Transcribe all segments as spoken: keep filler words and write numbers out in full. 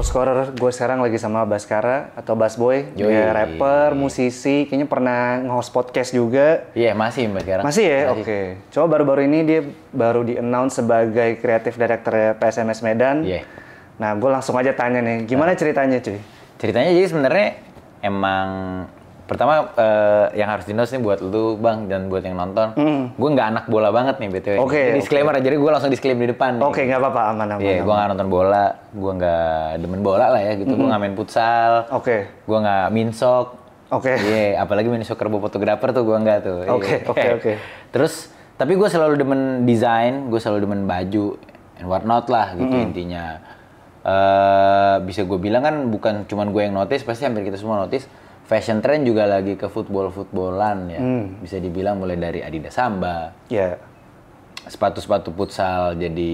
Top scorer gue sekarang lagi sama Baskara atau Basboi. Dia rapper, musisi, kayaknya pernah nge-host podcast juga. Iya, yeah, masih sekarang. Masih ya? Oke. Okay. Coba baru-baru ini dia baru di-announce sebagai kreatif director P S M S Medan. Iya. Yeah. Nah, gue langsung aja tanya nih, gimana nah. ceritanya cuy? Ceritanya jadi sebenarnya emang pertama uh, yang harus dinos nih buat lu bang dan buat yang nonton, mm. gue nggak anak bola banget nih btw. Oke. Okay, disclaimer okay. Jadi gue langsung disclaim di depan. Oke, okay, nggak apa-apa, aman aman. Iya, yeah, gue nggak nonton bola, gue nggak demen bola lah ya gitu. Mm-hmm. Gue nggak main futsal. Oke. Okay. Gue nggak minsok. Oke. Okay. Iya, yeah, apalagi minsok kerbau fotografer tuh gue nggak tuh. Oke oke oke. Terus tapi gue selalu demen desain, gue selalu demen baju and whatnot lah gitu mm. intinya. Uh, bisa gue bilang kan bukan cuman gue yang notice, pasti hampir kita semua notice. Fashion trend juga lagi ke football-footballan ya. Hmm. Bisa dibilang mulai dari Adidas Samba. Iya. Yeah. Sepatu-sepatu futsal jadi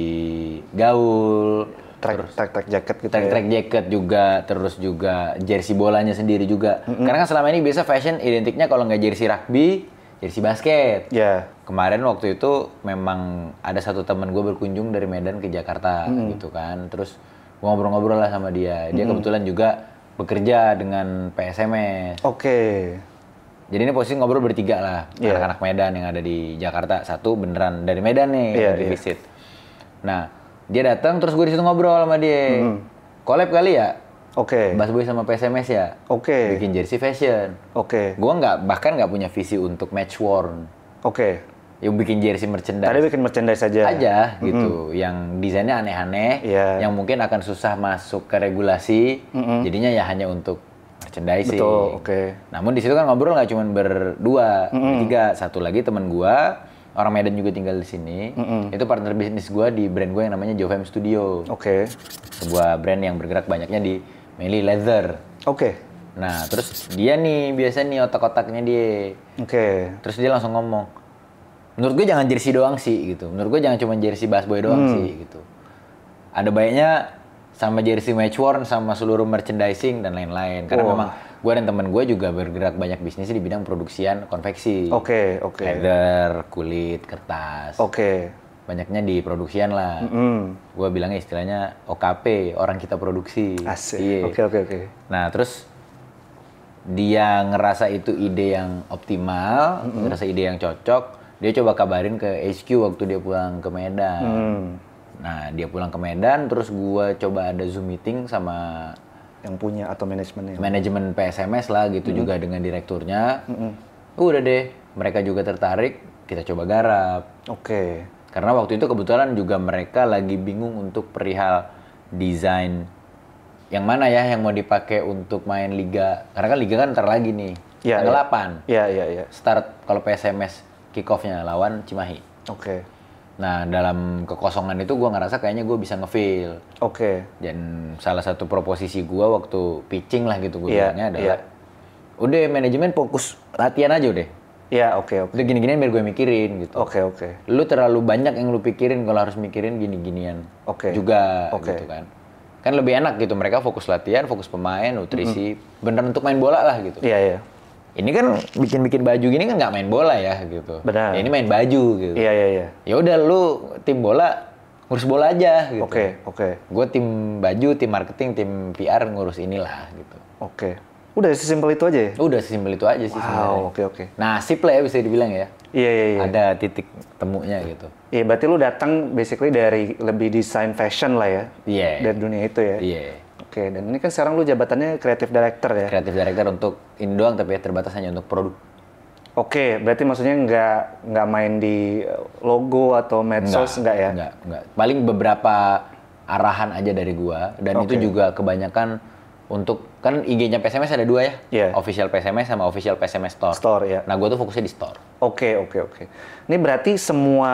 gaul. Track, track, track jacket gitu track, ya. Track jacket juga. Terus juga jersey bolanya sendiri juga. Mm-hmm. Karena kan selama ini biasa fashion identiknya kalau nggak jersey rugby, jersey basket. Iya. Yeah. Kemarin waktu itu memang ada satu teman gue berkunjung dari Medan ke Jakarta mm-hmm. gitu kan. Terus gue ngobrol-ngobrol lah sama dia. Dia mm-hmm. kebetulan juga bekerja dengan P S M S. Oke. Okay. Jadi ini posisi ngobrol bertiga lah. Yeah. Anak-anak Medan yang ada di Jakarta. Satu beneran dari Medan nih, yeah, dari yeah. visit. Nah, dia datang terus gue disitu ngobrol sama dia. Mm-hmm. Collab kali ya? Oke. Okay. Basboi sama P S M S ya? Oke. Okay. Bikin jersey fashion. Oke. Okay. Gue nggak, bahkan nggak punya visi untuk match worn. Oke. Okay. Yang bikin jersey merchandise. Tadi bikin merchandise aja. Aja gitu, mm-hmm. yang desainnya aneh-aneh, yeah. yang mungkin akan susah masuk ke regulasi, mm-hmm. jadinya ya hanya untuk merchandising. Betul, oke. Okay. Namun di situ kan ngobrol nggak cuma berdua, mm-hmm. bertiga, satu lagi teman gua, orang Medan juga tinggal di sini. Mm-hmm. Itu partner bisnis gua di brand gua yang namanya Jovem Studio. Oke. Okay. Sebuah brand yang bergerak banyaknya di Meli Leather. Oke. Okay. Nah, terus dia nih biasanya nih otak-otaknya dia. Oke. Okay. Terus dia langsung ngomong. Menurut gue jangan jersey doang sih gitu. Menurut gue jangan cuma jersey Basboi doang hmm. sih gitu. Ada baiknya sama jersey match worn sama seluruh merchandising dan lain-lain. Karena oh. memang gue dan temen gue juga bergerak banyak bisnis di bidang produksian konveksi. Oke, okay, oke. Okay. Leather, kulit, kertas. Oke. Okay. Banyaknya di produksian lah. Mm-hmm. Gue bilangnya istilahnya O K P, orang kita produksi. Asik. Oke, oke, oke. Nah, terus dia ngerasa itu ide yang optimal, mm-hmm. ngerasa ide yang cocok. Dia coba kabarin ke H Q waktu dia pulang ke Medan. Hmm. Nah, dia pulang ke Medan, terus gua coba ada Zoom meeting sama yang punya atau manajemennya. Manajemen P S M S lah gitu hmm. juga dengan direkturnya. Hmm. Udah deh, mereka juga tertarik, kita coba garap. Oke. Okay. Karena waktu itu kebetulan juga mereka lagi bingung untuk perihal desain yang mana ya yang mau dipakai untuk main Liga. Karena kan Liga kan ntar lagi nih, ya, tanggal delapan. Iya, iya, iya. Start kalau P S M S kick off-nya lawan Cimahi. Oke. Okay. Nah, dalam kekosongan itu gue ngerasa kayaknya gue bisa nge-feel. Oke. Okay. Dan salah satu proposisi gue waktu pitching lah gitu gue yeah, bilangnya adalah, yeah. udah manajemen fokus latihan aja udah. Iya, yeah, oke okay, oke. Okay. Itu gini-ginian biar gue mikirin gitu. Oke, okay, oke. Okay. Lu terlalu banyak yang lu pikirin kalau harus mikirin gini-ginian okay. juga okay. gitu kan. Kan lebih enak gitu mereka fokus latihan, fokus pemain, nutrisi, mm-hmm. beneran untuk main bola lah gitu. Iya, yeah, iya. Yeah. Ini kan bikin-bikin baju gini kan nggak main bola ya gitu. Benar. Ya, ini main baju gitu. Iya iya iya. Ya udah lu tim bola ngurus bola aja gitu. Oke okay, oke. Okay. Gue tim baju, tim marketing, tim P R ngurus inilah gitu. Oke. Okay. Udah sesimpel itu aja ya? Udah sesimpel itu aja sih wow, sebenarnya. Oke okay, oke. Okay. Nasib lah ya bisa dibilang ya. Iya iya iya. Ada titik temunya gitu. Iya berarti lu datang basically dari lebih desain fashion lah ya. Iya. Yeah. Dari dunia itu ya. Iya. Yeah. Oke, dan ini kan sekarang lu jabatannya kreatif director ya? Kreatif director untuk ini doang, tapi ya terbatas hanya untuk produk. Oke, berarti maksudnya nggak nggak main di logo atau medsos, nggak ya? Nggak, nggak. Paling beberapa arahan aja dari gua, dan okay. itu juga kebanyakan untuk, kan I G-nya P S M S ada dua ya? Yeah. Official P S M S sama Official P S M S Store. Store, ya. Nah, gua tuh fokusnya di store. Oke, oke, oke. Ini berarti semua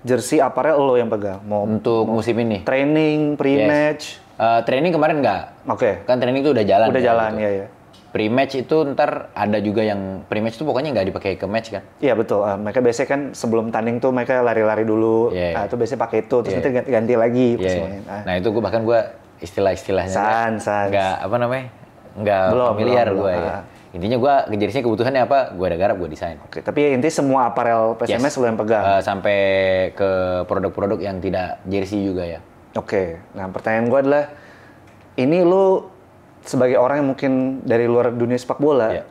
jersey aparel lo yang pegang? Mau Untuk mau musim ini? Training, pre-match? Yes. Uh, training kemarin nggak, okay. kan training itu udah jalan. Udah ya, jalan, gitu. Ya, ya. Pre-match itu ntar ada juga yang pre-match itu pokoknya nggak dipakai ke match kan? Iya betul. Uh, mereka biasanya kan sebelum tanding tuh mereka lari-lari dulu. Yeah, yeah. Uh, itu biasanya pakai itu, terus yeah. nanti ganti, ganti lagi. Yeah, yeah. Nah. nah itu gua bahkan gua istilah-istilahnya nggak apa namanya nggak familiar belum, gua belum, ya. Uh. Intinya gua kejenisnya kebutuhannya apa, gua ada garap, gua desain. Oke. Okay, tapi intinya semua aparel P S M S yes. lo yang pegang. Uh, sampai ke produk-produk yang tidak jersey juga ya. Oke, okay. Nah pertanyaan gue adalah ini lu sebagai orang yang mungkin dari luar dunia sepak bola, yeah.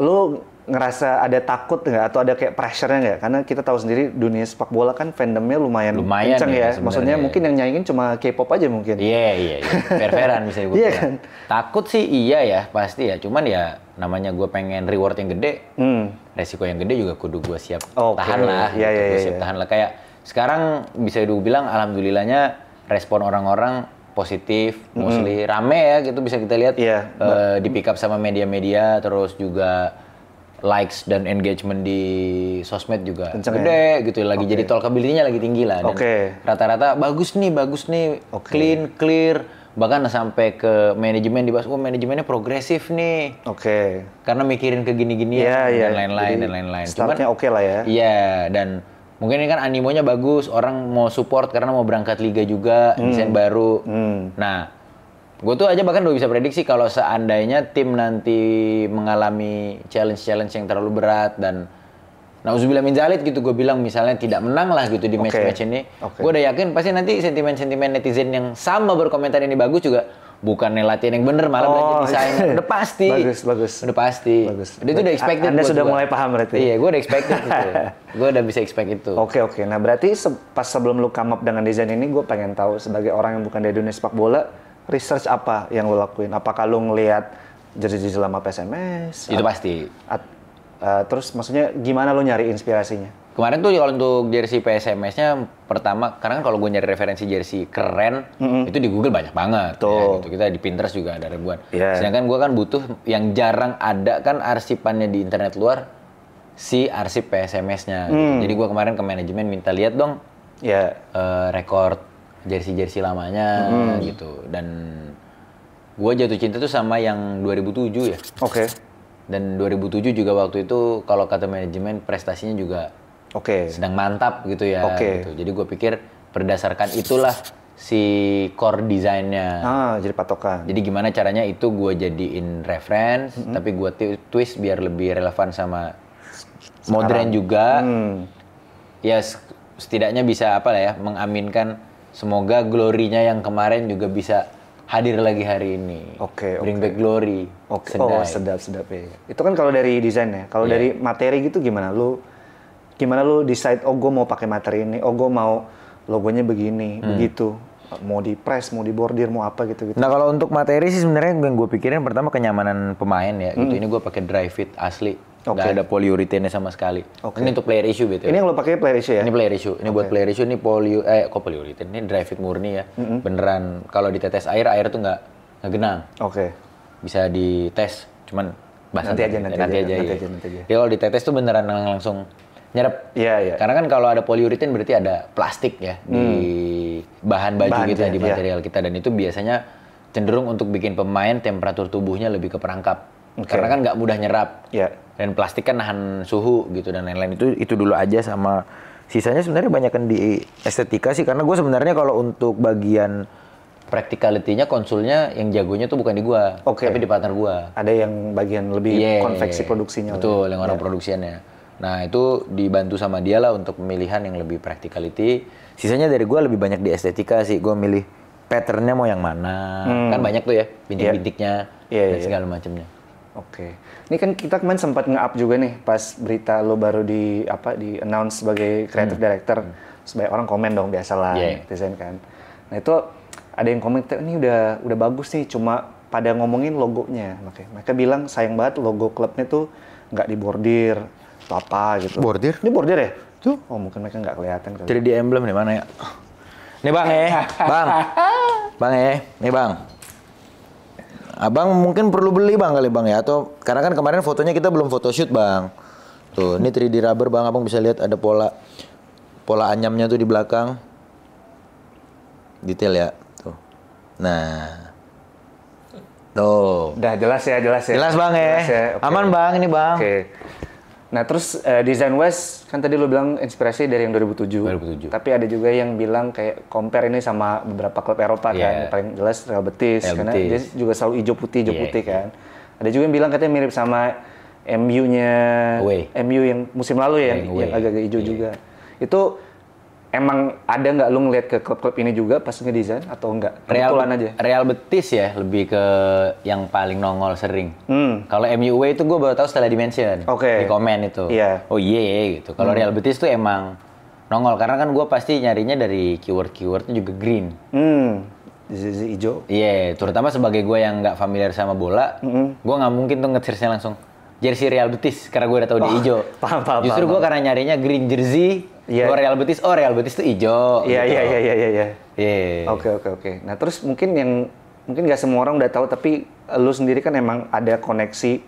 lu ngerasa ada takut nggak atau ada kayak pressure-nya nggak? Karena kita tahu sendiri dunia sepak bola kan fandomnya lumayan, lumayan kenceng ya. ya. Maksudnya mungkin yang nyaingin cuma K-pop aja mungkin. Iya, iya, iya. Fair-fairan bisa gue bilang. Kan? Takut sih iya ya, pasti ya. Cuman ya namanya gue pengen reward yang gede, hmm. resiko yang gede juga kudu gue siap oh, tahan okay. lah. Iya, iya, iya. Siap tahan lah. Kayak sekarang bisa gue bilang alhamdulillahnya respon orang-orang positif, mostly mm. rame ya, gitu bisa kita lihat yeah. uh, di pick up sama media-media, terus juga likes dan engagement di sosmed juga kenceng gede ya? Gitu, lagi okay. jadi talkability-nya lagi tinggi lah, dan okay. rata-rata bagus nih, bagus nih, okay. clean, clear, bahkan sampai ke manajemen di Basboi, oh, manajemennya progresif nih, oke, okay. karena mikirin ke gini-gini yeah, ya, yeah. dan lain-lain dan lain-lain. Startnya oke okay lah ya. Iya dan mungkin ini kan animonya bagus, orang mau support karena mau berangkat Liga juga, hmm. desain baru. Hmm. Nah, gue tuh aja bahkan udah bisa prediksi kalau seandainya tim nanti mengalami challenge-challenge yang terlalu berat dan nauzubillah min dzalik gitu, gue bilang misalnya tidak menang lah gitu di match-match okay. ini. Okay. Gue udah yakin pasti nanti sentimen-sentimen netizen yang sama berkomentar ini bagus juga. Bukannya latihan yang bener, malah oh, belajar desain. Iya. Udah pasti. Bagus, bagus. Udah pasti. Bagus. Dia tuh udah expected. Anda sudah juga. mulai paham berarti? Iya, gue udah expected gitu. Gue udah bisa expect itu. Oke, okay, oke. Okay. Nah, berarti se- pas sebelum lu come up dengan desain ini, gue pengen tahu sebagai orang yang bukan dari dunia sepak bola, research apa yang lu lakuin? Apakah lu ngeliat jersey-jersey lama P S M S? Itu at- pasti. At- uh, terus maksudnya gimana lu nyari inspirasinya? Kemarin tuh kalau untuk jersey P S M S-nya pertama, karena kan kalau gue nyari referensi jersey keren, mm-hmm. itu di Google banyak banget. Ya, gitu. Kita di Pinterest juga ada ribuan. Yeah. Sedangkan gue kan butuh yang jarang ada kan arsipannya di internet luar, si arsip P S M S-nya. Mm. Gitu. Jadi gue kemarin ke manajemen minta lihat dong yeah. uh, rekor jersey-jersey lamanya mm-hmm. gitu. Dan gue jatuh cinta tuh sama yang dua ribu tujuh ya. Oke. Okay. Dan dua ribu tujuh juga waktu itu kalau kata manajemen prestasinya juga Oke. Okay. sedang mantap gitu ya. Okay. Gitu. Jadi gue pikir berdasarkan itulah si core desainnya. Ah, jadi patokan. Jadi gimana caranya itu gue jadiin reference, mm-hmm. tapi gue t- twist biar lebih relevan sama sekarang. Modern juga. Hmm. Ya setidaknya bisa apa lah ya, mengaminkan semoga glory-nya yang kemarin juga bisa hadir lagi hari ini. Oke. Okay, Bring okay. back glory. Oke. Okay. Oh sedap sedap ya. Itu kan kalau dari desain ya. Kalau yeah. dari materi gitu gimana lu? Gimana lu decide, oh gue mau pakai materi ini, oh gue mau logonya begini, hmm. begitu. Mau di press, mau di bordir, mau apa gitu-gitu. Nah kalau untuk materi sih sebenarnya yang gue pikirin pertama kenyamanan pemain ya. Hmm. Gitu. Ini gue pakai dry fit asli, okay. gak ada polyurethane sama sekali. Okay. Ini untuk player issue gitu ya. Ini yang lo pakai player issue ya? Ini player issue, ini okay. buat player issue, ini polyu, eh kok polyurethane, ini dry fit murni ya. Hmm. Beneran, kalau ditetes air, air tuh gak, gak genang. Oke. Okay. Bisa dites, cuman basah. Nanti aja, nanti, nanti aja. aja, nanti aja, ya. nanti aja. Jadi kalau ditetes tuh beneran langsung nyerap, ya, ya. Karena kan kalau ada polyurethane berarti ada plastik ya hmm. di bahan baju bahan, kita, ya, di material ya. Kita. Dan itu biasanya cenderung untuk bikin pemain temperatur tubuhnya lebih ke perangkap. Okay. Karena kan nggak mudah nyerap. Ya. Dan plastik kan nahan suhu gitu dan lain-lain. Itu itu dulu aja sama sisanya sebenarnya banyakan di estetika sih. Karena gue sebenarnya kalau untuk bagian practicality-nya konsulnya yang jagonya tuh bukan di gua, okay. tapi di partner gua. Ada yang bagian lebih yeah, konveksi yeah. produksinya. Betul, yang orang yeah. produksiannya. Nah itu dibantu sama dia lah untuk pemilihan yang lebih practicality. Sisanya dari gue lebih banyak di estetika sih. Gue milih patternnya mau yang mana. Hmm. Kan banyak tuh ya bintik-bintiknya yeah. yeah, dan yeah, segala yeah. macamnya. Oke. Okay. Ini kan kita kemarin sempat nge-up juga nih pas berita lo baru di apa di announce sebagai creative hmm. director. Hmm. Sebagai orang komen dong biasalah yeah. desain kan. Nah itu ada yang komen ini udah udah bagus nih cuma pada ngomongin logonya. Oke. Mereka bilang sayang banget logo klubnya tuh nggak dibordir. Apa gitu. Bordir? Ini bordir ya? Tuh. Oh mungkin mereka nggak kelihatan kali. Jadi di emblem nih mana ya? Nih bang ya, bang. Bang ya, nih bang. Abang mungkin perlu beli bang kali bang ya? Atau karena kan kemarin fotonya kita belum photoshoot bang. Tuh, ini tiga D rubber bang, abang bisa lihat ada pola pola anyamnya tuh di belakang. Detail ya, tuh. Nah. Tuh. Udah jelas ya, jelas ya. Jelas bang ya. Jelas ya. Okay. Aman bang, ini bang. Oke. Okay. Nah terus uh, desain West kan tadi lo bilang inspirasi dari yang dua ribu tujuh. dua ribu tujuh. Tapi ada juga yang bilang kayak compare ini sama beberapa klub Eropa yeah. kan. Paling jelas Real Betis Real karena Betis. Dia juga selalu hijau putih hijau yeah. putih kan. Ada juga yang bilang katanya mirip sama M U-nya, Away. M U yang musim lalu ya, Away. Yang agak-agak hijau yeah. juga. Itu Emang ada nggak lu ngeliat ke klub-klub ini juga pas ngedesain atau enggak? Real aja. Real Betis ya lebih ke yang paling nongol sering. Hmm. Kalau M U itu gue baru tahu setelah dimention okay. di komen itu. Yeah. Oh iya yeah, gitu. Kalau hmm. Real Betis tuh emang nongol karena kan gue pasti nyarinya dari keyword-keywordnya juga green. Hmm. Zizi hijau. Iya. Yeah. Terutama sebagai gue yang nggak familiar sama bola, mm-hmm. gue nggak mungkin tuh nge-search-nya langsung jersey Real Betis karena gue udah tahu oh, dia hijau. Paham, paham, Justru gue karena nyarinya green jersey. Yeah. Gue Real Betis, oh Real Betis tuh hijau. Iya iya iya iya iya. Oke oke oke. Nah terus mungkin yang mungkin nggak semua orang udah tahu tapi lu sendiri kan emang ada koneksi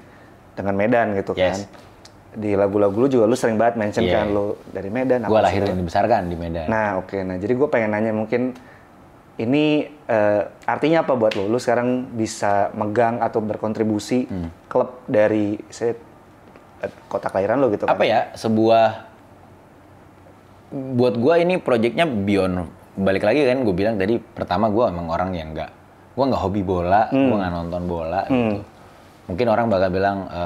dengan Medan gitu yes. kan. Di lagu-lagu lu juga lu sering banget mention yeah. kan lu dari Medan. Gue lahir dan dibesarkan di Medan. Nah oke. Okay. Nah jadi gue pengen nanya mungkin ini uh, artinya apa buat lu? Lu sekarang bisa megang atau berkontribusi hmm. klub dari saya, kota kelahiran lu gitu kan? Apa ya sebuah buat gue ini proyeknya beyond balik lagi kan gue bilang tadi pertama gue emang orang yang nggak gue nggak hobi bola hmm. gue nggak nonton bola hmm. gitu mungkin orang bakal bilang e,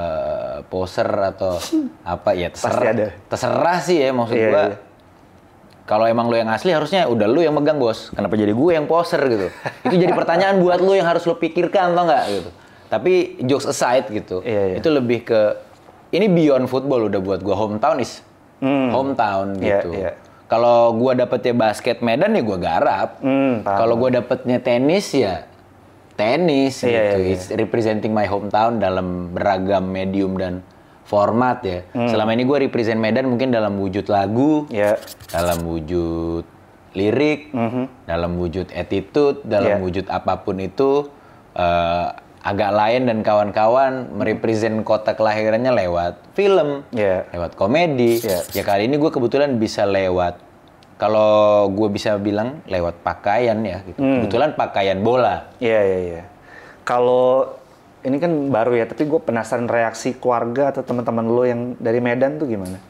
poser atau apa ya terserah terserah sih ya maksud yeah, gue yeah. Kalau emang lo yang asli harusnya udah lo yang megang bos kenapa jadi gue yang poser gitu itu jadi pertanyaan buat lo yang harus lo pikirkan tau nggak gitu tapi jokes aside gitu yeah, yeah. itu lebih ke ini beyond football udah buat gue hometown is Mm. hometown yeah, gitu. Yeah. Kalau gua dapetnya basket Medan ya gua garap. Mm, Kalau gua dapetnya tenis ya tenis yeah, gitu. Yeah, yeah. It's representing my hometown dalam beragam medium dan format ya. Mm. Selama ini gua represent Medan mungkin dalam wujud lagu, yeah. dalam wujud lirik, mm-hmm. dalam wujud attitude, dalam yeah. wujud apapun itu uh, agak lain dan kawan-kawan merepresent kota kelahirannya lewat film, yeah. lewat komedi. Yeah. Ya kali ini gue kebetulan bisa lewat, kalau gue bisa bilang lewat pakaian ya. Gitu. Mm. Kebetulan pakaian bola. Iya, yeah, iya, yeah, iya. Yeah. Kalau ini kan baru ya, tapi gue penasaran reaksi keluarga atau teman-teman lo yang dari Medan tuh gimana?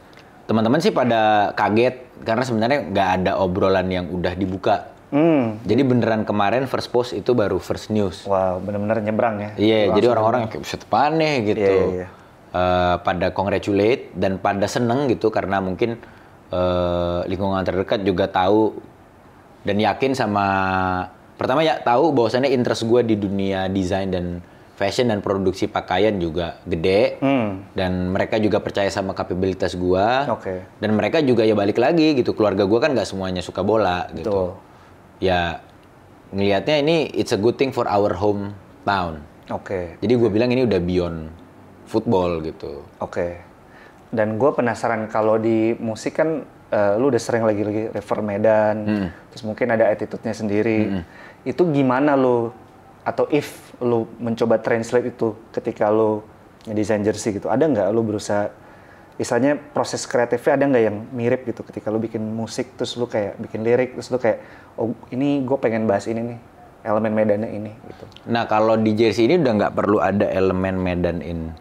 Teman-teman sih pada kaget, karena sebenarnya nggak ada obrolan yang udah dibuka. Hmm. Jadi beneran kemarin first post itu baru first news. Wow, bener-bener nyebrang ya. Iya, yeah, jadi orang-orang yang kayak bisa tepan nih gitu. Yeah, yeah, yeah. Uh, pada congratulate dan pada seneng gitu karena mungkin uh, lingkungan terdekat juga tahu dan yakin sama pertama ya tahu bahwasannya interest gue di dunia desain dan fashion dan produksi pakaian juga gede hmm. dan mereka juga percaya sama kapabilitas gue. Okay. Dan mereka juga ya balik lagi gitu keluarga gue kan nggak semuanya suka bola gitu. Tuh. Ya ngelihatnya ini it's a good thing for our hometown. Oke. Okay. Jadi gue bilang ini udah beyond football gitu. Oke. Okay. Dan gue penasaran kalau di musik kan uh, lu udah sering lagi-lagi refer Medan, hmm. terus mungkin ada attitude-nya sendiri. Hmm. Itu gimana lu atau if lu mencoba translate itu ketika lu ngedesain jersey gitu, ada nggak lu berusaha misalnya proses kreatifnya ada nggak yang mirip gitu ketika lu bikin musik terus lu kayak bikin lirik terus lu kayak oh ini gue pengen bahas ini nih elemen Medannya ini gitu. Nah kalau di jersey ini udah nggak perlu ada elemen Medan in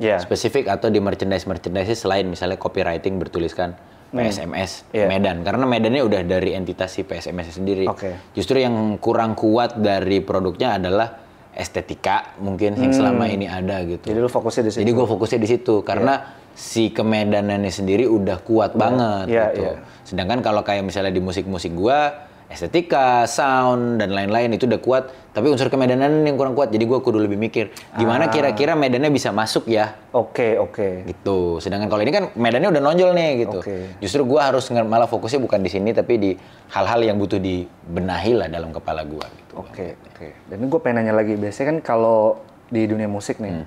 yeah. spesifik atau di merchandise merchandise selain misalnya copywriting bertuliskan P S M S yeah. Medan karena Medannya udah dari entitas si P S M S sendiri. Okay. Justru yang kurang kuat dari produknya adalah estetika mungkin yang hmm. selama ini ada gitu. Jadi lu fokusnya di situ. Jadi gue fokusnya di situ karena yeah. si kemedanannya sendiri udah kuat banget yeah, gitu. Yeah. Sedangkan kalau kayak misalnya di musik-musik gua, estetika, sound dan lain-lain itu udah kuat, tapi unsur kemedanan yang kurang kuat. Jadi gua kudu lebih mikir, gimana ah. kira-kira Medannya bisa masuk ya? Oke, okay, oke. Okay. Gitu. Sedangkan kalau ini kan Medannya udah nonjol nih gitu. Okay. Justru gua harus malah fokusnya bukan di sini tapi di hal-hal yang butuh dibenahi lah dalam kepala gua gitu. Oke, okay, oke. Okay. Dan gua pengen nanya lagi, biasanya kan kalau di dunia musik nih, hmm.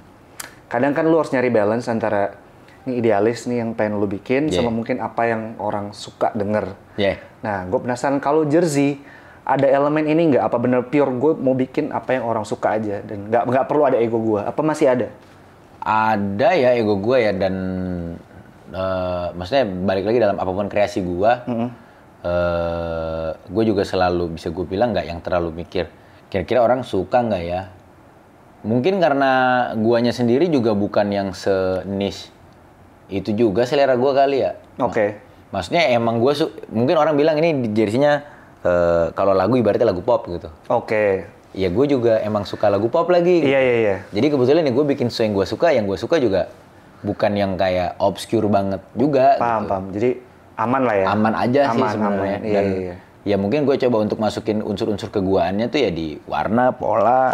kadang kan lu harus nyari balance antara ini idealis nih yang pengen lu bikin yeah. sama mungkin apa yang orang suka denger. Yeah. Nah, gue penasaran kalau jersey ada elemen ini nggak? Apa bener pure gue mau bikin apa yang orang suka aja dan nggak nggak perlu ada ego gue? Apa masih ada? Ada ya ego gue ya dan uh, maksudnya balik lagi dalam apapun kreasi gue, mm-hmm. uh, gue juga selalu bisa gue bilang nggak yang terlalu mikir. Kira-kira orang suka nggak ya? Mungkin karena guanya sendiri juga bukan yang se-niche. Itu juga selera gue kali ya. Oke. Okay. Maksudnya emang gue su- mungkin orang bilang ini jersinya uh, kalau lagu ibaratnya lagu pop gitu. Oke. Okay. Ya gue juga emang suka lagu pop lagi. Iya, iya, iya. Jadi kebetulan ya gue bikin sesuatu yang gue suka, yang gue suka juga bukan yang kayak obscure banget juga. Paham, gitu. Paham. Jadi aman lah ya. Aman aja aman, sih sebenarnya. Iya, iya. Ya mungkin gue coba untuk masukin unsur-unsur keguaannya tuh ya di warna, pola,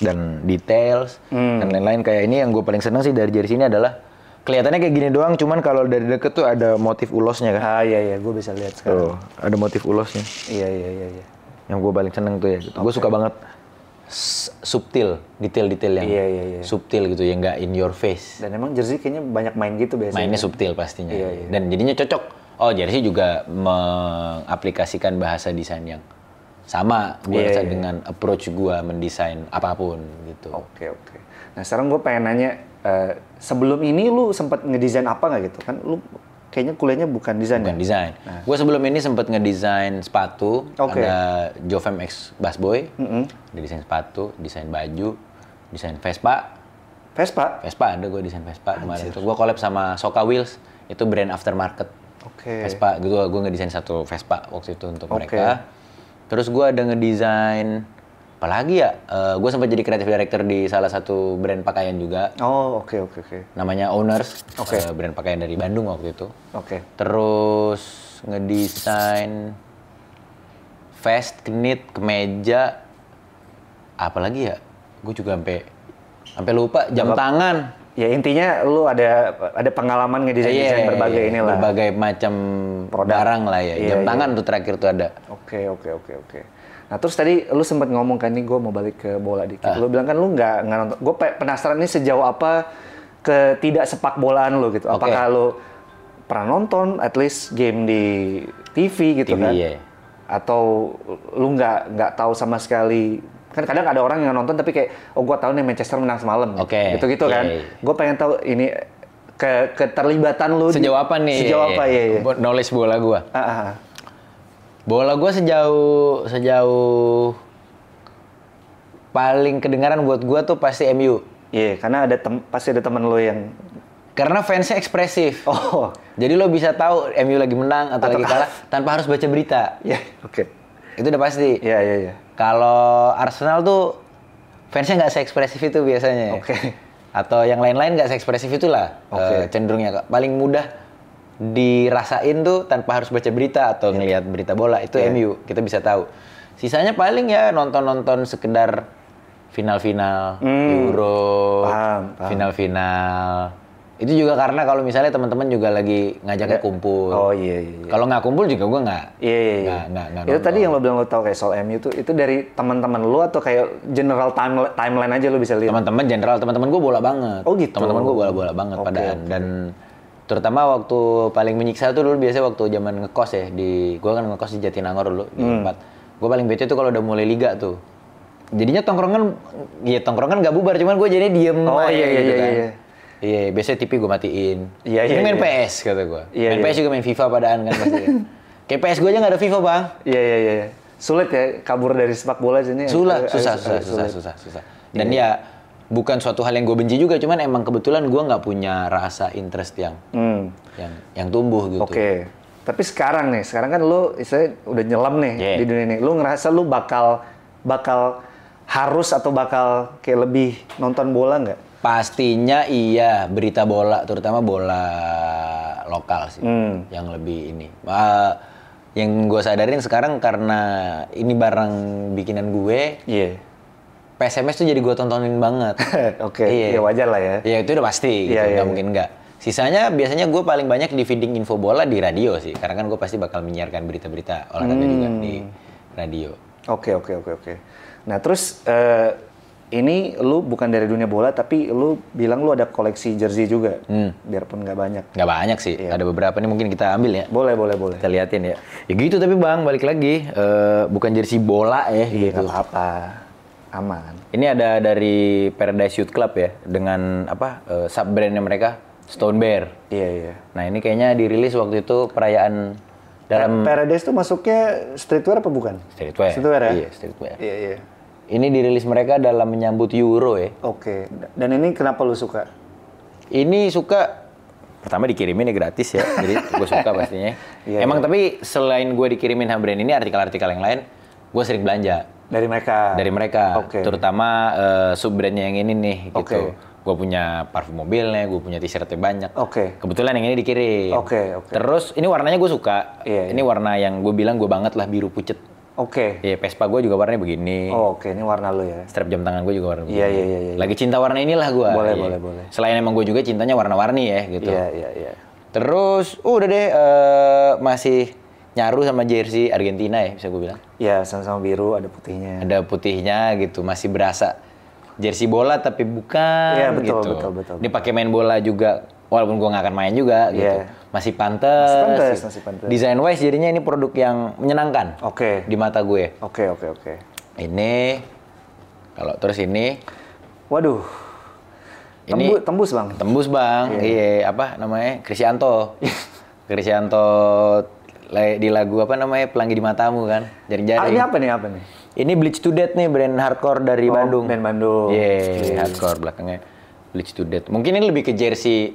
dan details, hmm. dan lain-lain. Kayak ini yang gue paling seneng sih dari jersey ini adalah kelihatannya kayak gini doang, cuman kalau dari deket tuh ada motif ulosnya kan. Ah iya iya, gue bisa lihat sekarang. Tuh, ada motif ulosnya. Iya iya iya. iya. Yang gue paling seneng tuh ya, gitu. Okay. Gue suka banget subtil, detail-detail yang iya, iya, iya. subtil gitu, yang nggak in your face. Dan emang jersey kayaknya banyak main gitu biasanya. Mainnya subtil pastinya. Iya, iya. Dan jadinya cocok. Oh jersey juga mengaplikasikan bahasa desain yang sama. Gue yeah, rasa yeah. dengan approach gue mendesain apapun gitu. Oke okay, oke. Okay. Nah sekarang gue pengen nanya. Uh, sebelum ini lu sempat ngedesain apa nggak gitu? Kan lu kayaknya kuliahnya bukan desain. Bukan ya? desain. Nah. Gue sebelum ini sempat ngedesain sepatu. Okay. Ada Jovem X Basboi. Mm-hmm. Ada desain sepatu, desain baju, desain Vespa. Vespa? Vespa ada gue desain Vespa kemarin. Gue collab sama Soka Wheels. Itu brand aftermarket. Okay. Vespa gitu. Gue ngedesain satu Vespa waktu itu untuk okay. mereka. Terus gue ada ngedesain. Apalagi ya, uh, gue sempat jadi kreatif director di salah satu brand pakaian juga. Oh, oke, okay, oke, okay, oke. Okay. Namanya Owners, okay. uh, brand pakaian dari Bandung waktu itu. Oke. Okay. Terus ngedesain vest, knit, kemeja, apalagi ya, gue juga sampai sampai lupa jam Jumlah. tangan. Ya intinya lu ada ada pengalaman ngedesain yeah, desain berbagai yeah, inilah. Berbagai macam produk barang lah ya. Yeah, jam yeah. tangan tuh terakhir tuh ada. Oke, okay, oke, okay, oke, okay, oke. Okay. Nah terus tadi lu sempat ngomong kan nih gue mau balik ke bola dikit. Ah. Lu bilang kan lu nggak nggak nonton. Gue penasaran nih sejauh apa ketidak sepak bolaan lu gitu. Okay. Apakah lu pernah nonton at least game di T V gitu T V, kan? Yeah. Atau lu nggak nggak tahu sama sekali? Kan kadang ada orang yang nonton tapi kayak oh gue tahu nih Manchester menang semalam. Okay. Gitu gitu yeah. kan? Gue pengen tahu ini ke keterlibatan lu sejauh apa nih? Sejauh yeah, apa ya? Yeah. Yeah. Knowledge bola gue. Ah, ah, ah. Bola gue sejauh sejauh paling kedengaran buat gue tuh pasti M U. Iya, yeah, karena ada tem, pasti ada teman lo yang karena fansnya ekspresif. Oh, jadi lo bisa tahu M U lagi menang atau, atau lagi kalah tanpa harus baca berita. Iya, yeah, oke. Okay. Itu udah pasti. Iya yeah, iya yeah, iya. Yeah. Kalau Arsenal tuh fansnya nggak seekspresif itu biasanya. Oke. Okay. Atau yang lain-lain nggak seekspresif itulah. Oke. Okay. E, cenderungnya paling mudah dirasain tuh tanpa harus baca berita atau ngelihat yeah. berita bola itu yeah. M U kita bisa tahu. Sisanya paling ya nonton-nonton sekedar final-final mm. Euro, final-final. Itu juga karena kalau misalnya teman-teman juga lagi ngajaknya yeah. kumpul. Oh iya. Yeah, yeah. Kalau nggak kumpul juga gue nggak. Iya yeah, iya. Yeah. Itu tadi yang lo bilang lo tahu kayak soal M U itu itu dari teman-teman lo atau kayak general time, timeline aja lo bisa lihat. Teman-teman general teman-teman gue bola banget. Oh gitu. Teman-teman gue bola-bola banget okay, padahal okay. dan terutama waktu paling menyiksa tuh dulu biasanya waktu zaman ngekos ya di gue kan ngekos di Jatinangor dulu di tempat hmm. gue paling bete tuh kalau udah mulai liga tuh jadinya tongkrongan ya tongkrongan gak bubar cuman gue jadinya diem oh aja iya iya gitu iya kan. iya iya biasanya T V gue matiin iya iya main iya. P S kata gue iya, main iya. P S juga main FIFA padaan kan pasti kayak P S gue aja nggak ada FIFA bang iya iya iya sulit ya kabur dari sepak bola sini sulit susah susah susah susah susah dan iya. ya bukan suatu hal yang gue benci juga, cuman emang kebetulan gue nggak punya rasa interest yang hmm. yang yang tumbuh gitu. Oke, okay. Tapi sekarang nih, sekarang kan lu istilahnya udah nyelam nih yeah. di dunia ini. Lu ngerasa lu bakal bakal harus atau bakal kayak lebih nonton bola nggak? Pastinya iya, berita bola, terutama bola lokal sih, hmm. yang lebih ini. Uh, yang gue sadarin sekarang karena ini barang bikinan gue. Yeah. P S M S tuh jadi gue tontonin banget. Oke, okay. iya. ya wajar lah ya. Iya itu udah pasti, gitu. yeah, yeah, gak yeah. mungkin enggak. Sisanya biasanya gue paling banyak di feeding info bola di radio sih, karena kan gue pasti bakal menyiarkan berita-berita olahraga hmm. juga di radio. Oke, okay, oke, okay, oke, okay, oke. Okay. Nah terus uh, ini lu bukan dari dunia bola, tapi lu bilang lu ada koleksi jersey juga, hmm. biarpun nggak banyak. Nggak banyak sih, yeah. ada beberapa nih mungkin kita ambil ya. Boleh, boleh, boleh. Kita liatin ya. Ya gitu tapi bang, balik lagi uh, bukan jersey bola ya. Iya gitu. Apa-apa. Aman. Ini ada dari Paradise Youth Club ya dengan apa uh, sub brandnya mereka Stone Bear. Iya iya. Nah ini kayaknya dirilis waktu itu perayaan dalam Paradise tuh masuknya streetwear apa bukan? Streetwear. Streetwear ya. Iya streetwear. Iya iya. Ini dirilis mereka dalam menyambut Euro ya. Oke. Dan ini kenapa lu suka? Ini suka. Pertama dikirimin ya gratis ya, jadi gue suka pastinya. Iya, Emang iya. tapi selain gue dikirimin sama brand ini artikel-artikel yang lain, gue sering belanja. Dari mereka? Dari mereka, okay. terutama uh, sub-brandnya yang ini nih gitu. Okay. Gue punya parfum mobilnya, gue punya t-shirtnya banyak. Oke. Okay. Kebetulan yang ini dikirim. Oke, okay, oke. Okay. Terus ini warnanya gue suka. Yeah, ini yeah. warna yang gue bilang gue banget lah, biru pucet. Oke. Okay. Iya, yeah, Vespa gue juga warnanya begini. Oh, oke, okay. Ini warna lo ya. Strap jam tangan gue juga warna begini. Iya, iya, iya. Lagi cinta warna inilah gue. Boleh, yeah. boleh, boleh. Selain emang gue juga cintanya warna-warni ya gitu. Iya, yeah, iya, yeah, iya. Yeah. Terus, uh, udah deh, uh, masih nyaru sama jersey Argentina ya, bisa gue bilang. Iya, yeah, sama-sama biru, ada putihnya. Ada putihnya gitu, masih berasa. Jersey bola tapi bukan ya, betul, gitu. Betul, betul, betul. Ini pakai main bola juga, walaupun gua nggak akan main juga gitu. Yeah. Masih pantas. Masih pantas, masih pantas. Design wise jadinya ini produk yang menyenangkan. Oke. Okay. Di mata gue. Oke, okay, oke, okay, oke. Okay. Ini kalau terus ini waduh. Ini tembus, tembus Bang. Tembus Bang. Yeah. Iya, apa namanya? Krisyanto. Krisyanto di lagu apa namanya? Pelangi di Matamu kan. Jaring-jaring. Ah, ini apa nih? Apa nih? Ini Bleach to Death nih, brand hardcore dari oh, Bandung. Brand Bandung. Iya, yeah, hardcore belakangnya Bleach to Death. Mungkin ini lebih ke jersey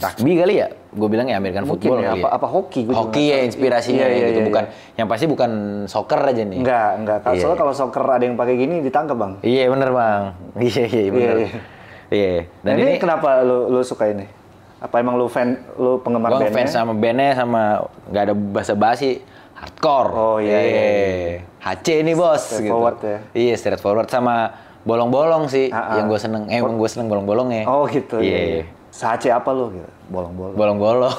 rugby kali ya? Gue bilang ya American Mungkin football ya, kali apa, ya. Apa hoki? Gua hoki ya inspirasinya iya, iya, gitu, iya, iya. bukan. Yang pasti bukan soccer aja nih. Enggak, enggak. Kalau yeah. soalnya kalau soccer ada yang pakai gini ditangkap Bang. Iya yeah, bener Bang. Iya iya bener. Iya. Yeah, yeah. Dan nah, ini, ini kenapa lu lu suka ini? Apa emang lu fan, lu penggemar bandnya? Gue fans sama bandnya sama nggak ada basa-basi. Hardcore. Oh iya, iya, iya. H C ini bos. Straight gitu. Forward ya. Iya straight forward sama bolong-bolong sih A-a. yang gue seneng. Eh, emang gue seneng bolong-bolongnya. Oh gitu. Iya. Yeah. Se-H C apa lo? Gitu? Bolong-bolong. Bolong-bolong.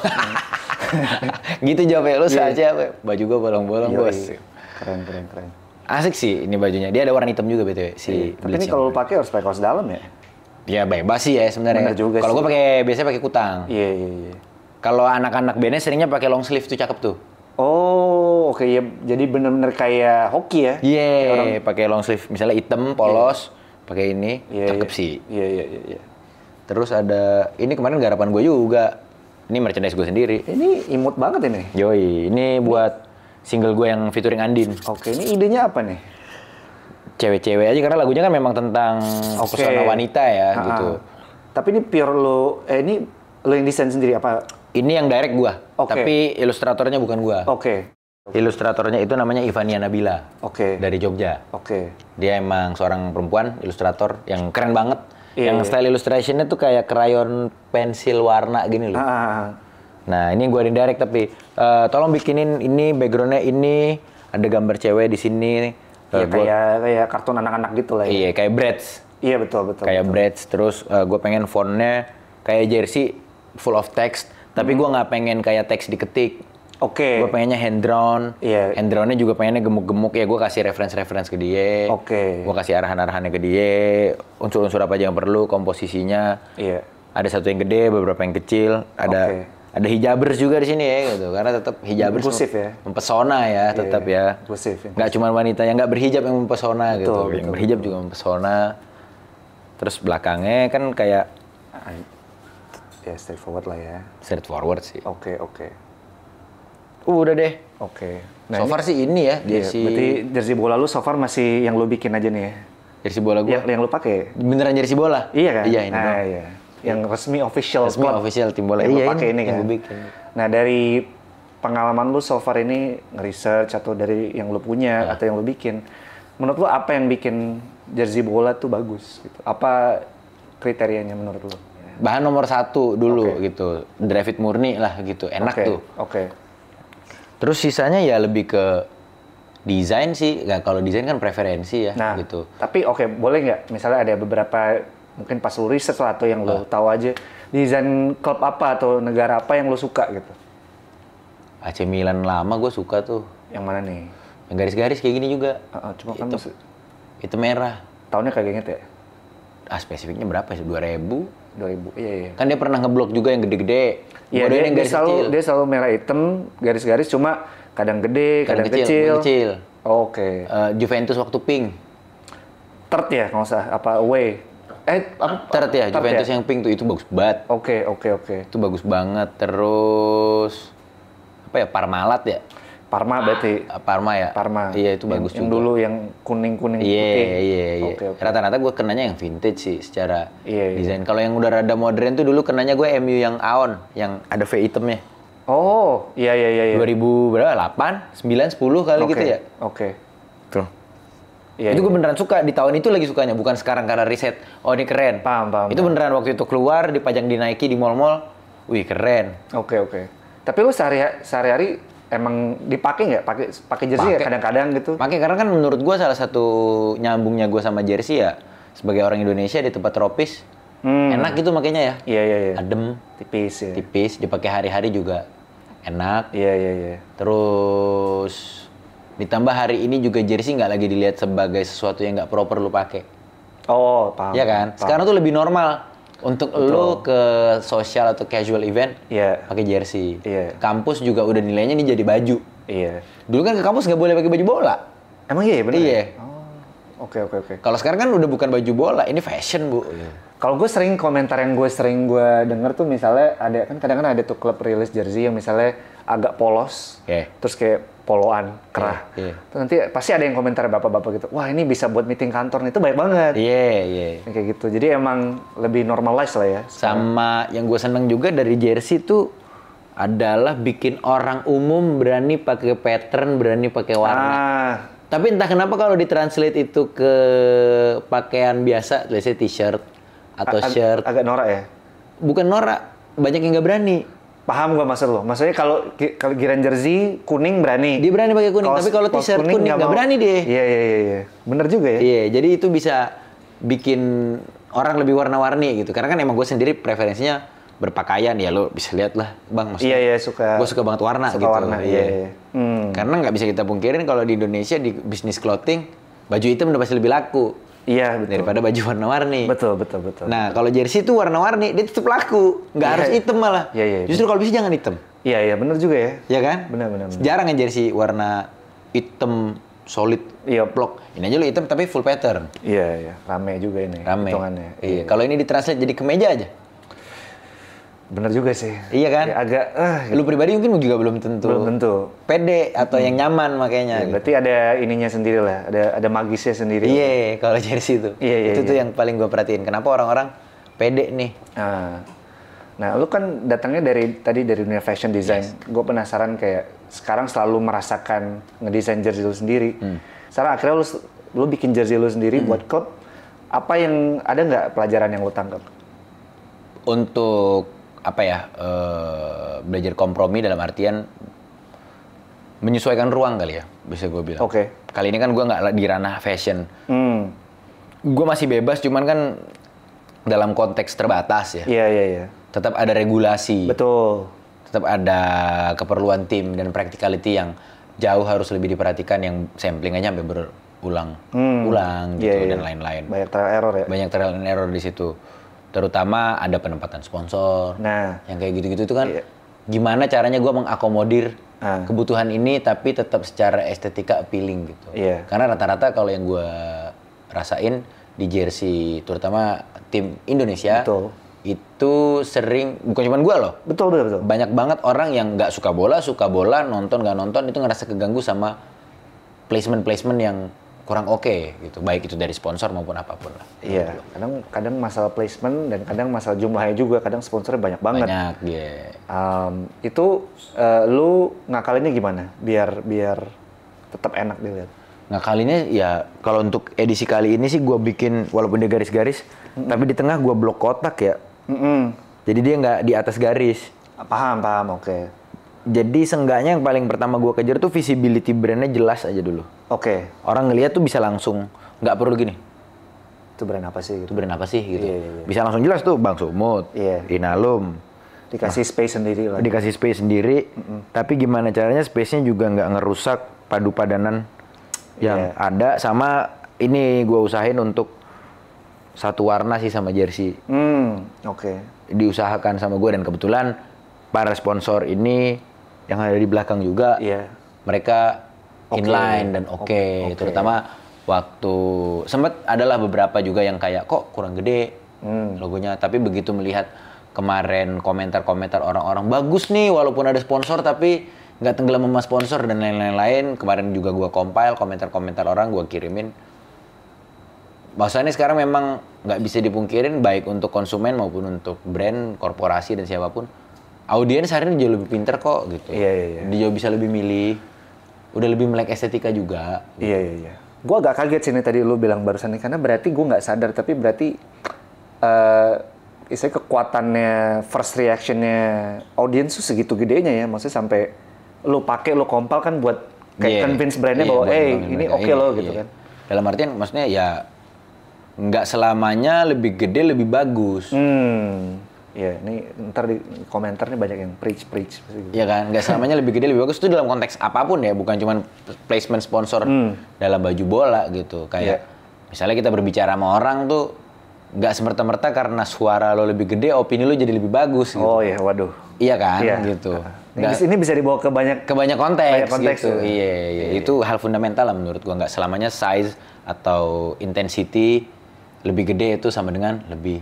Gitu jawabnya lo se-H C apa? Baju gue bolong-bolong Yoi. Bos. Keren keren keren. Asik sih ini bajunya. Dia ada warna hitam juga btw. Si. Tapi ini kalau lo pakai harus pakai kaos dalam ya? Ya bebas sih ya sebenarnya. Kalau gue pakai biasanya pakai kutang. Iya iya iya. Kalau anak-anak bandnya seringnya pakai long sleeve tuh cakep tuh. Oh, oke okay, ya. Jadi bener-bener kayak hoki ya? Iya, yeah, orang... pakai long sleeve, misalnya hitam, polos, yeah. pakai ini, yeah, cakep yeah. sih. Iya, yeah, iya, yeah, iya. Yeah, yeah. Terus ada, ini kemarin garapan gue juga. Ini merchandise gue sendiri. Ini imut banget ini. Yoi, ini buat single gue yang featuring Andien. Oke, okay, ini idenya apa nih? Cewek-cewek aja, karena lagunya kan memang tentang okay. pesona wanita ya, Ha-ha. gitu. Tapi ini pure lo, eh ini lo yang desain sendiri apa? Ini yang direct gua, okay. tapi ilustratornya bukan gua. Oke. Okay. Ilustratornya itu namanya Ivania Nabila. Oke. Okay. Dari Jogja. Oke. Okay. Dia emang seorang perempuan ilustrator yang keren banget. Yeah, yang yeah. style illustrationnya tuh kayak krayon pensil warna gini loh. Ah. Nah ini gua yang direct tapi uh, tolong bikinin ini backgroundnya ini ada gambar cewek di sini. Iya uh, kayak kayak kartun anak-anak gitu lah. Iya kayak Bratz. Iya betul betul. Kayak Bratz terus uh, gua pengen fontnya kayak jersey full of text. Tapi gue nggak pengen kayak teks diketik. Oke. Okay. Gue pengennya hand drawn. Yeah. Hand drawnnya juga pengennya gemuk-gemuk ya. Gue kasih reference-reference ke dia. Oke. Okay. Gue kasih arahan-arahannya ke dia. Unsur-unsur apa aja yang perlu, komposisinya. Iya. Yeah. Ada satu yang gede, beberapa yang kecil. Ada okay. ada hijabers juga di sini ya gitu. Karena tetap hijabers inklusif ya. Mempesona ya tetap yeah. ya. Inklusif. Nggak cuma wanita yang nggak berhijab yang mempesona betul, gitu. Betul, yang berhijab betul. juga mempesona. Terus belakangnya kan kayak ya straight forward lah ya. Straight forward sih. Oke okay, oke. Okay. Uh, udah deh. Oke. Okay. Nah, so far ini, sih ini ya jersey. Iya, berarti jersey bola lu so far masih yang lu bikin aja nih ya. Jersey bola gua. Yang, yang lu pakai. Beneran jersey bola? Iya kan? Iya ini. Nah, iya. Yang resmi official. Resmi club. Official tim bola. Yang iya, lu pakai ini, ini kan. Yang gua bikin. Nah dari pengalaman lu so far ini ngeresearch atau dari yang lu punya nah. atau yang lu bikin, menurut lu apa yang bikin jersey bola tuh bagus? Gitu? Apa kriterianya menurut lu? Bahan nomor satu dulu okay. gitu, David murni lah gitu, enak okay. tuh. Oke. Okay. Terus sisanya ya lebih ke desain sih, nggak kalau desain kan preferensi ya nah, gitu. Tapi oke okay, boleh nggak? Misalnya ada beberapa mungkin pas lu riset lah atau yang lo uh. tahu aja desain klub apa atau negara apa yang lo suka gitu? A C Milan lama gue suka tuh. Yang mana nih? Yang garis-garis kayak gini juga. Uh, uh, cuma kan itu, itu merah. Tahunnya kagak inget ya? Ah spesifiknya berapa sih? dua ribu dua ribu iya iya. Kan dia pernah ngeblok juga yang gede-gede. Iya, dia, yang dia selalu kecil. Dia selalu merah hitam, garis-garis cuma kadang gede, kadang, kadang kecil. kecil. Oh, oke. Okay. Uh, Juventus waktu pink. Third ya, nggak usah apa away. Eh, apa third ya, third Juventus ya? Yang pink tuh itu bagus banget. Oke, okay, oke, okay, oke. Okay. Itu bagus banget. Terus apa ya? Parmalat ya? Parma berarti. Ah, Parma ya? Parma. Iya, itu yang, bagus yang juga. Yang dulu yang kuning-kuning yeah, putih. Iya, iya, iya. Rata-rata gue kenanya yang vintage sih secara yeah, desain. Yeah. Kalau yang udah rada modern tuh dulu kenanya gue M U yang Aon, yang ada V hitamnya. Oh, iya, iya, iya. dua ribu berapa? delapan, sembilan, sepuluh kali okay. gitu ya? Oke. Okay. Tuh. Yeah, itu gue beneran suka, di tahun itu lagi sukanya, bukan sekarang karena riset, oh ini keren. Paham, paham. Itu beneran waktu itu keluar, dipajang di Nike, di mall-mall, wih keren. Oke, okay, oke. Okay. Tapi lu sehari-hari, sehari-hari emang dipakai nggak? Pakai pakai jersey pake, ya kadang-kadang gitu? Pakai, karena kan menurut gue salah satu nyambungnya gue sama jersey ya, sebagai orang Indonesia di tempat tropis, hmm. enak gitu makanya ya. Iya, yeah, iya, yeah, iya. Yeah. Adem. Tipis ya. Yeah. Tipis, dipakai hari-hari juga enak. Iya, yeah, iya, yeah, iya. Yeah. Terus... ditambah hari ini juga jersey nggak lagi dilihat sebagai sesuatu yang nggak proper lu pakai. Oh, paham. Iya kan? Paham. Sekarang tuh lebih normal untuk betul. Lu ke sosial atau casual event yeah. pakai jersey. Yeah. Kampus juga udah nilainya nih jadi baju. Iya. Yeah. Dulu kan ke kampus nggak boleh pakai baju bola. Emang iya, benar. Iya. Oke, oke, oke. Kalau sekarang kan udah bukan baju bola, ini fashion, Bu. Yeah. Kalau gue sering komentar yang gue sering gue denger tuh misalnya ada kan kadang-kadang ada tuh klub rilis jersey yang misalnya agak polos, yeah. terus kayak poloan kerah. Yeah, yeah. Terus nanti pasti ada yang komentar bapak-bapak gitu, wah ini bisa buat meeting kantor nih, itu baik banget. Iya, yeah, iya. Yeah. Kayak gitu. Jadi emang lebih normalize lah ya. Sama yang gue seneng juga dari jersey tuh adalah bikin orang umum berani pakai pattern, berani pakai warna. Ah. Tapi entah kenapa kalau ditranslate itu ke pakaian biasa, biasanya t-shirt atau Ag- shirt. Agak norak ya? Bukan norak, banyak yang nggak berani. Paham gua maksud lo. Maksudnya kalau kalau giran jersey kuning berani. Dia berani pakai kuning, kalo, tapi kalau t-shirt kuning nggak berani deh. Iya iya iya. Bener juga ya. Iya, jadi itu bisa bikin orang lebih warna-warni gitu. Karena kan emang gue sendiri preferensinya berpakaian ya, lo bisa lihat lah, Bang. Iya iya, suka. Gue suka banget warna suka gitu. Warna, iya. iya. Hmm. Karena nggak bisa kita pungkirin kalau di Indonesia di bisnis clothing baju hitam udah pasti lebih laku. Iya, betul. Daripada baju warna-warni. Betul, betul, betul. Nah, kalau jersey itu warna-warni, dia tetap laku. Nggak ya, harus hitam malah. Iya, iya. Justru kalau bisa jangan hitam. Iya, iya, benar juga ya. Iya kan? Benar, benar. Jarang kan jersey warna hitam solid. Iya, blok. Ini aja lo hitam tapi full pattern. Iya, iya. Rame juga ini. Rame. Hitungannya. Iya. Kalau ini ditranslate jadi kemeja aja. Bener juga sih. Iya kan? Ya, agak... Uh, gitu. Lu pribadi mungkin juga belum tentu. Belum tentu. Pede atau hmm. yang nyaman makanya. Ya, berarti gitu. Ada ininya sendiri lah. Ada, ada magisnya sendiri. Iya, kalau jersey itu. Iya, iya, itu iya. Tuh yang paling gue perhatiin. Kenapa orang-orang pede nih. Nah, nah lu kan datangnya dari tadi dari dunia fashion design. Yes. Gue penasaran kayak sekarang selalu merasakan ngedesain jersey lu sendiri. Hmm. Sekarang akhirnya lu, lu bikin jersey lu sendiri hmm. buat klub. Apa yang... Ada nggak pelajaran yang lu tangkap? Untuk... apa ya, uh, belajar kompromi dalam artian menyesuaikan ruang kali ya, bisa gue bilang. Oke. Okay. Kali ini kan gue nggak di ranah fashion. Hmm. Gue masih bebas, cuman kan dalam konteks terbatas ya. Iya, yeah, iya, yeah, iya. Yeah. Tetap ada regulasi. Betul. Tetap ada keperluan tim dan practicality yang jauh harus lebih diperhatikan, yang samplingannya sampai berulang-ulang hmm. gitu yeah, yeah. dan lain-lain. Banyak trial error ya? Banyak trial and error di situ. Terutama ada penempatan sponsor, nah, yang kayak gitu-gitu itu kan iya. Gimana caranya gue mengakomodir ah. kebutuhan ini tapi tetap secara estetika appealing gitu. Iya. Karena rata-rata kalau yang gue rasain di jersey, terutama tim Indonesia, betul. Itu sering, bukan cuma gue loh. Betul, betul, betul. Banyak banget orang yang nggak suka bola, suka bola, nonton, nggak nonton, itu ngerasa keganggu sama placement-placement yang kurang oke okay, gitu, baik itu dari sponsor maupun apapun lah. Iya, kadang kadang masalah placement dan kadang masalah jumlahnya juga, kadang sponsornya banyak banget. Banyak, iya. Yeah. Um, itu uh, lu ngakalinnya gimana? Biar biar tetap enak dilihat. Ngakalinnya ya kalau untuk edisi kali ini sih gue bikin walaupun dia garis-garis, mm-hmm. tapi di tengah gue blok kotak ya. Mm-hmm. Jadi dia nggak di atas garis. Paham, paham, oke. Okay. Jadi seenggaknya yang paling pertama gue kejar tuh visibility brandnya jelas aja dulu. Oke. Okay. Orang ngelihat tuh bisa langsung, nggak perlu gini. Itu brand apa sih? Itu brand apa sih gitu. Iya, iya, iya. Bisa langsung jelas tuh Bang Sumut, iya. Inalum. Dikasih nah, space sendiri lah. Dikasih space sendiri. Mm-hmm. Tapi gimana caranya space-nya juga nggak ngerusak padu padanan yang yeah. ada sama ini gue usahain untuk satu warna sih sama jersey. Hmm, oke. Okay. Diusahakan sama gue dan kebetulan para sponsor ini yang ada di belakang juga, yeah. mereka okay. inline dan oke, okay. okay. terutama waktu sempat adalah beberapa juga yang kayak kok kurang gede hmm. logonya, tapi begitu melihat kemarin komentar-komentar orang-orang bagus nih walaupun ada sponsor tapi nggak tenggelam sama sponsor dan lain-lain, kemarin juga gua compile komentar-komentar orang gua kirimin. Maksudnya sekarang memang nggak bisa dipungkirin baik untuk konsumen maupun untuk brand, korporasi dan siapapun. Audiens hari ini jauh lebih pinter kok gitu, yeah, yeah, yeah. dia jauh bisa lebih milih, udah lebih melek estetika juga. Iya gitu. Iya yeah, iya. Yeah, yeah. gue agak kaget sini tadi lu bilang barusan nih, karena berarti gue nggak sadar, tapi berarti uh, istilahnya kekuatannya, first reactionnya audience tuh segitu gedenya ya, maksudnya sampai lu pakai, lu kompal kan buat kayak yeah, convince brandnya yeah, bahwa eh ini oke okay lo gitu yeah. kan. Dalam artian maksudnya ya nggak selamanya lebih gede lebih bagus. Hmm. Ya, ini ntar di komentar nih banyak yang preach-preach. Iya kan, nggak selamanya lebih gede, lebih bagus. Itu dalam konteks apapun ya, bukan cuma placement sponsor hmm. dalam baju bola gitu. Kayak, yeah. misalnya kita berbicara sama orang tuh, nggak semerta-merta karena suara lo lebih gede, opini lo jadi lebih bagus gitu. Oh iya, waduh. Iya kan, yeah. gitu. Nah, ini bisa dibawa ke banyak, ke banyak konteks, banyak konteks gitu. Iya, iya, iya, iya. Itu hal fundamental lah menurut gua. Nggak selamanya size atau intensity lebih gede itu sama dengan lebih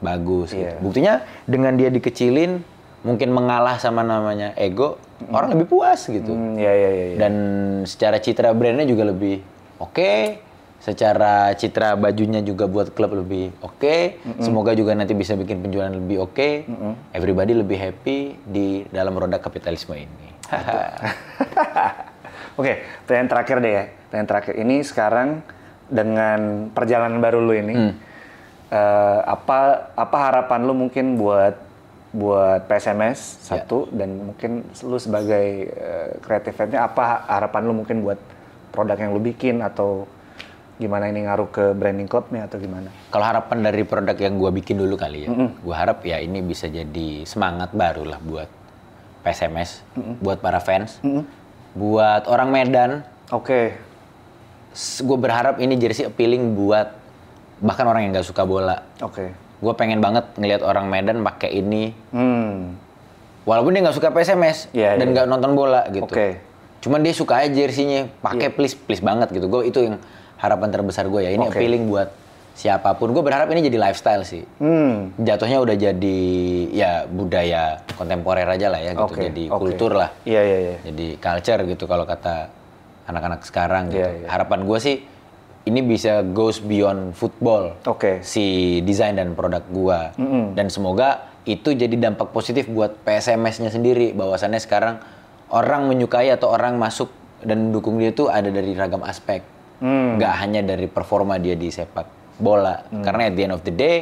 bagus yeah. gitu. Buktinya dengan dia dikecilin mungkin mengalah sama namanya ego, mm. orang lebih puas gitu. Mm, yeah, yeah, yeah, yeah. Dan secara citra brandnya juga lebih oke, okay. secara citra bajunya juga buat klub lebih oke. Okay. Mm-hmm. Semoga juga nanti bisa bikin penjualan lebih oke. Okay. Mm-hmm. Everybody lebih happy di dalam roda kapitalisme ini. Oke, okay, pertanyaan terakhir deh ya. Pertanyaan terakhir ini sekarang dengan perjalanan baru lu ini. Mm. Uh, apa apa harapan lu mungkin buat buat P S M S satu yeah. dan mungkin lu sebagai kreatif uh, headnya apa harapan lu mungkin buat produk yang lu bikin atau gimana ini ngaruh ke branding clubnya atau gimana? Kalau harapan dari produk yang gua bikin dulu kali ya, mm-hmm. gua harap ya ini bisa jadi semangat baru lah buat P S M S, mm-hmm. buat para fans, mm-hmm. buat orang Medan. Oke. Okay. Gua berharap ini jersey appealing buat bahkan orang yang nggak suka bola. Oke. Okay. Gue pengen banget ngelihat orang Medan pakai ini. Hmm. Walaupun dia nggak suka P S M S yeah, dan nggak yeah. nonton bola gitu. Oke. Okay. Cuman dia suka aja jersinya, pakai yeah. please please banget gitu. Gue itu yang harapan terbesar gue ya. Ini okay. appealing buat siapapun. Gue berharap ini jadi lifestyle sih. Hmm. Jatuhnya udah jadi ya budaya kontemporer aja lah ya gitu. Okay. Jadi okay. kultur lah. Iya yeah, iya yeah, iya. Yeah. Jadi culture gitu kalau kata anak-anak sekarang gitu. Yeah, yeah. Harapan gue sih ini bisa goes beyond football, okay. si desain dan produk gua, mm-hmm. dan semoga itu jadi dampak positif buat P S M S-nya sendiri. Bahwasannya sekarang orang menyukai atau orang masuk dan mendukung dia itu ada dari ragam aspek, mm. nggak hanya dari performa dia di sepak bola. Mm. Karena at the end of the day,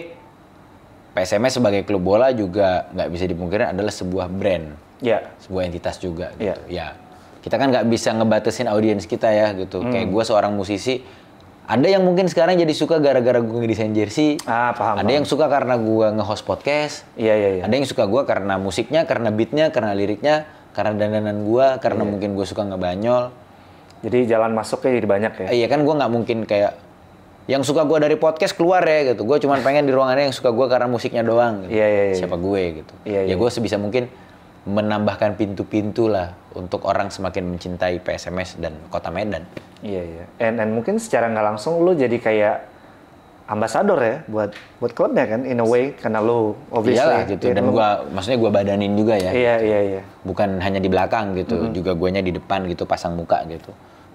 P S M S sebagai klub bola juga nggak bisa dipungkiri adalah sebuah brand, yeah. sebuah entitas juga gitu. Yeah. Ya, kita kan nggak bisa ngebatasin audiens kita ya gitu. Mm. Kayak gua seorang musisi. Ada yang mungkin sekarang jadi suka gara-gara gue ngedesain jersey. Ah, paham. Ada paham. Yang suka karena gue nge-host podcast. Iya, iya, iya. Ada yang suka gue karena musiknya, karena beatnya, karena liriknya, karena dandanan gue, karena iya. mungkin gue suka ngebanyol. Jadi jalan masuknya jadi banyak ya? Iya kan, gue nggak mungkin kayak yang suka gue dari podcast keluar ya gitu. Gue cuma pengen di ruangannya yang suka gue karena musiknya doang. Gitu. Iya, iya, iya. Siapa gue gitu. Iya, iya. Ya gue sebisa mungkin menambahkan pintu-pintu lah untuk orang semakin mencintai P S M S dan Kota Medan. Iya iya. And, and mungkin secara nggak langsung lu jadi kayak ambasador ya buat buat klubnya kan in a way karena lu obviously. Iyalah gitu. Dan gua lu... maksudnya gua badanin juga ya. Iya gitu. iya iya. Bukan hanya di belakang gitu, mm-hmm. juga guanya di depan gitu pasang muka gitu.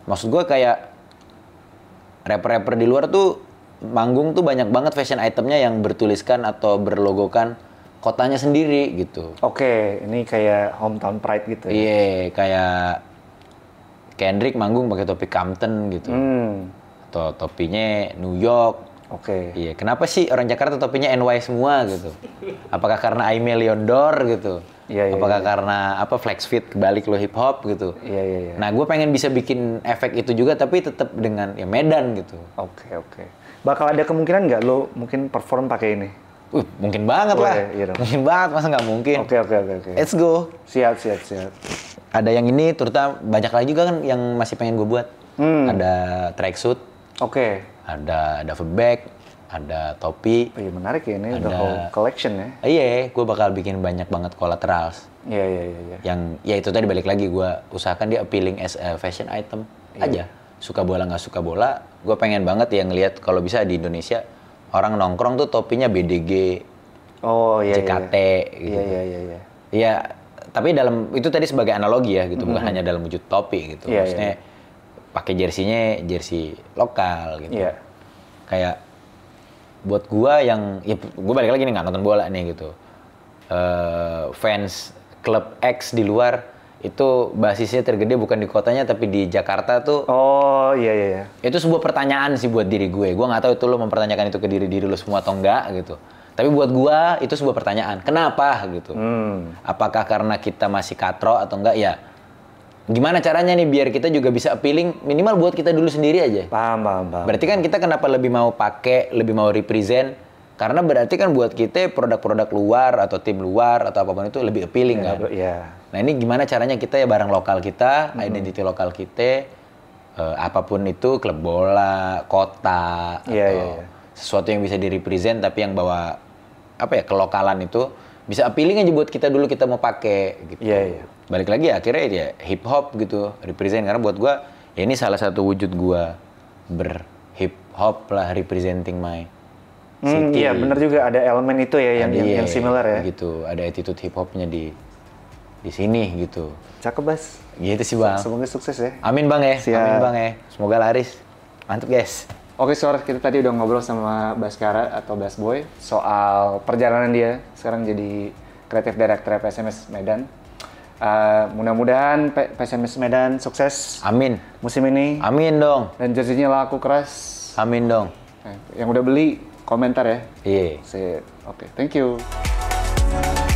Maksud gua kayak rapper-rapper di luar tuh manggung tuh banyak banget fashion itemnya yang bertuliskan atau berlogokan kotanya sendiri gitu. Oke, ini kayak hometown pride gitu. Iya, yeah, kayak Kendrick manggung pakai topi Compton gitu. Hmm. Atau topinya New York. Oke. Okay. Iya, yeah. Kenapa sih orang Jakarta topinya N Y semua gitu? Apakah karena I Million Door gitu? Iya, yeah, yeah, Apakah yeah. karena apa flex fit kebalik lo hip hop gitu? Iya, yeah, iya, yeah, yeah. Nah, gue pengen bisa bikin efek itu juga tapi tetap dengan ya Medan gitu. Oke, okay, oke. Okay. Bakal ada kemungkinan nggak lo mungkin perform pakai ini? Uh, mungkin banget oh, lah, yeah, yeah. mungkin banget masa nggak mungkin. Oke okay, oke okay, oke. Okay, okay. Let's go. Siap siap siap. Ada yang ini, terutama banyak lagi juga kan yang masih pengen gue buat. Hmm. Ada tracksuit. Oke. Okay. Ada duffel bag, ada topi. Oh, iya menarik ya ini, ada the whole collection ya. Iya, gue bakal bikin banyak banget collaterals. Iya yeah, iya yeah, iya. Yeah, yeah. Yang, ya itu tadi balik lagi gue usahakan dia appealing as a fashion item yeah. aja. Suka bola nggak suka bola, gue pengen banget ya ngelihat kalau bisa di Indonesia. Orang nongkrong tuh topinya B D G, oh, iya, J K T, iya. gitu. Iya, iya, iya. Ya, tapi dalam itu tadi sebagai analogi ya, gitu, mm-hmm. bukan hanya dalam wujud topi gitu. Iya, maksudnya iya. pakai jersinya jersey lokal gitu. Iya. Kayak buat gua yang, ya gua balik lagi nih nggak nonton bola nih gitu. Uh, fans klub X di luar itu basisnya tergede bukan di kotanya tapi di Jakarta tuh. Oh iya iya. Itu sebuah pertanyaan sih buat diri gue. Gue nggak tahu itu lo mempertanyakan itu ke diri diri lo semua atau enggak gitu. Tapi buat gue itu sebuah pertanyaan. Kenapa gitu? Hmm. Apakah karena kita masih katro atau enggak ya? Gimana caranya nih biar kita juga bisa appealing minimal buat kita dulu sendiri aja. Paham paham paham. Berarti kan kita kenapa lebih mau pakai, lebih mau represent? Karena berarti kan buat kita produk-produk luar atau tim luar atau apapun itu lebih appealing yeah, kan? Iya. Yeah. Nah ini gimana caranya kita ya barang lokal kita, mm-hmm. identity lokal kita, uh, apapun itu klub bola, kota, yeah, atau yeah, yeah. sesuatu yang bisa direpresent tapi yang bawa apa ya kelokalan itu bisa appealing aja buat kita dulu kita mau pakai gitu. Iya yeah, iya. Yeah. Balik lagi akhirnya ya hip hop gitu represent karena buat gue ya ini salah satu wujud gue ber hip hop lah representing my Hmm, iya benar juga ada elemen itu ya yang Andien, yang, yang similar ya. Gitu, ada attitude hip hopnya di di sini gitu. Cakep Bas. Gitu sih Bang. Semoga sukses ya. Amin Bang ya. Siap. Amin Bang ya. Semoga laris. Mantap guys. Oke Sor, kita tadi udah ngobrol sama Baskara atau Basboi soal perjalanan dia sekarang jadi Creative Director P S M S Medan. Uh, mudah-mudahan P S M S Medan sukses. Amin. Musim ini. Amin dong. Dan jersinya laku keras. Amin dong. Yang udah beli komentar ya. Iya. Yeah. Oke, okay, thank you.